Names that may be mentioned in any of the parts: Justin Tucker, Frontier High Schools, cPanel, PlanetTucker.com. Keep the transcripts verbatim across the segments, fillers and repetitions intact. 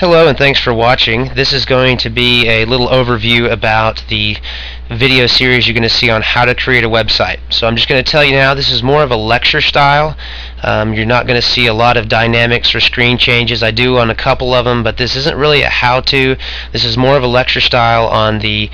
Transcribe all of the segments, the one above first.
Hello and thanks for watching. This is going to be a little overview about the video series you're going to see on how to create a website. So I'm just going to tell you now, this is more of a lecture style. Um, you're not going to see a lot of dynamics or screen changes. I do on a couple of them, but this isn't really a how-to. This is more of a lecture style on the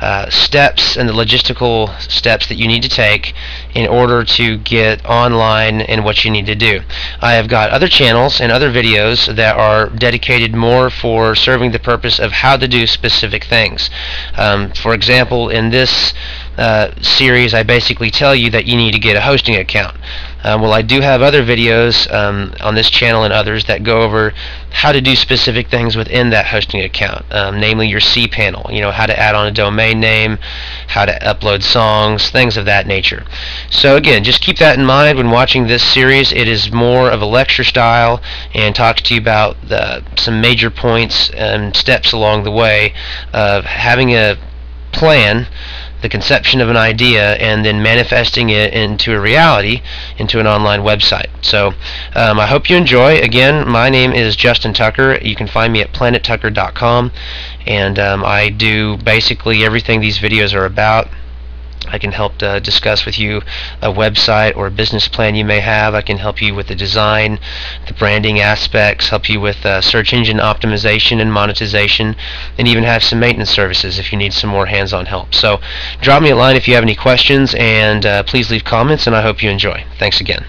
uh, steps and the logistical steps that you need to take in order to get online and what you need to do. I have got other channels and other videos that are dedicated more more for serving the purpose of how to do specific things. Um, for example, in this uh, series I basically tell you that you need to get a hosting account. Uh, well, I do have other videos um, on this channel and others that go over how to do specific things within that hosting account, um, namely your cPanel, you know, how to add on a domain name, how to upload songs, things of that nature. So again, just keep that in mind when watching this series. It is more of a lecture style and talks to you about the, some major points and steps along the way of having a plan, the conception of an idea, and then manifesting it into a reality, into an online website. So um, I hope you enjoy. Again, my name is Justin Tucker. You can find me at Planet Tucker dot com, and um, I do basically everything these videos are about. I can help uh, discuss with you a website or a business plan you may have. I can help you with the design, the branding aspects, help you with uh, search engine optimization and monetization, and even have some maintenance services if you need some more hands-on help. So drop me a line if you have any questions, and uh, please leave comments, and I hope you enjoy. Thanks again.